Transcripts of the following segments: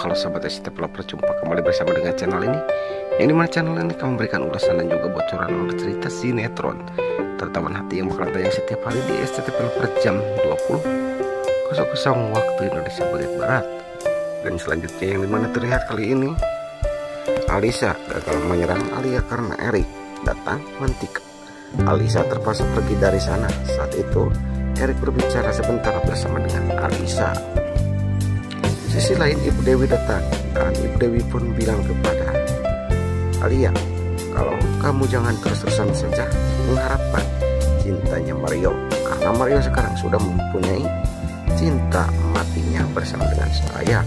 halo sobat SCTV, berjumpa kembali bersama dengan channel ini, yang dimana channel ini akan memberikan ulasan dan juga bocoran bercerita sinetron tertawan hati yang bakal tayang setiap hari di SCTV per jam 20.00 waktu Indonesia bagian barat. Dan selanjutnya yang dimana terlihat kali ini Aliya gagal menyerang Aliya karena Erik datang mantik. Aliya terpaksa pergi dari sana. Saat itu Erik berbicara sebentar bersama dengan Aliya. Sisi lain Ibu Dewi datang dan Ibu Dewi pun bilang kepada Aliya, kalau kamu jangan terus-terusan saja mengharapkan cintanya Mario, karena Mario sekarang sudah mempunyai cinta matinya bersama dengan saya.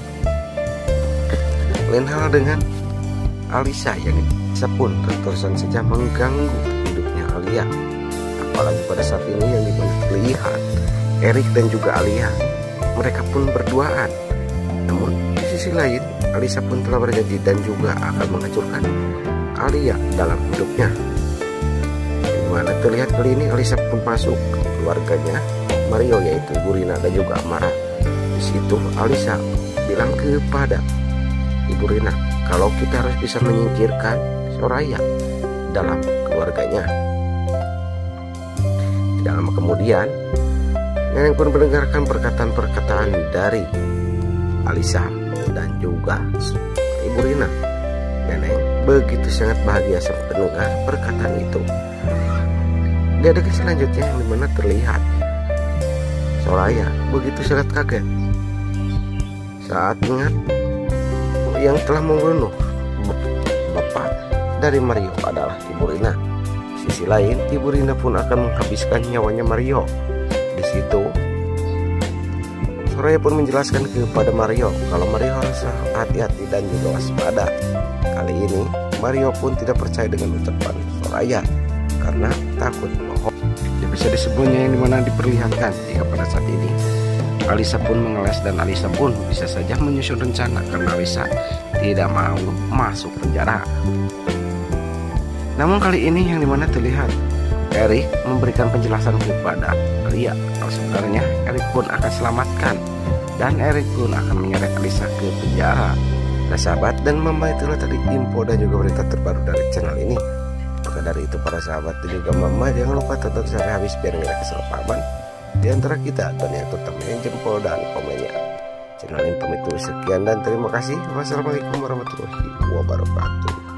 Lain hal dengan Aliya yang pun terus-terusan saja mengganggu hidupnya Aliya, apalagi pada saat ini yang dimana terlihat Erik dan juga Aliya mereka pun berduaan. Namun di sisi lain Aliya pun telah berjanji dan juga akan menghancurkan Aliya dalam hidupnya. Dimana terlihat kali ini Aliya pun masuk keluarganya Mario, yaitu Gurina dan juga Amara. Di situ Aliya bilang kepada Ibu Rina, kalau kita harus bisa menyingkirkan Soraya dalam keluarganya. Tidak lama kemudian Neneng pun mendengarkan perkataan-perkataan dari Aliya dan juga Ibu Rina. Neneng begitu sangat bahagia saat mendengar perkataan itu. Di adegan selanjutnya yang dimana terlihat Soraya begitu sangat kaget saat ingat yang telah membunuh bapak dari Mario adalah Ibu Rina. Sisi lain Ibu Rina pun akan menghabiskan nyawanya Mario. Di situ Soraya pun menjelaskan kepada Mario kalau Mario harus hati-hati dan juga waspada. Kali ini Mario pun tidak percaya dengan ucapan Soraya karena takut bohong. Dia bisa disebutnya yang dimana diperlihatkan hingga pada saat ini Aliya pun mengeles dan Aliya pun bisa saja menyusun rencana karena Aliya tidak mau masuk penjara. Namun kali ini yang dimana terlihat Erik memberikan penjelasan kepada Aliya kalau sebenarnya Erik pun akan selamatkan dan Erik pun akan menyeret Aliya ke penjara. Nah sahabat, dan memang itulah tadi info dan juga berita terbaru dari channel ini. Maka dari itu para sahabat dan juga mama, jangan lupa tonton sampai habis biar nggak kesalahpahaman di antara kita, dan yang terutama jempol dan komennya. Channel ini pamit dulu, sekian dan terima kasih. Wassalamualaikum warahmatullahi wabarakatuh.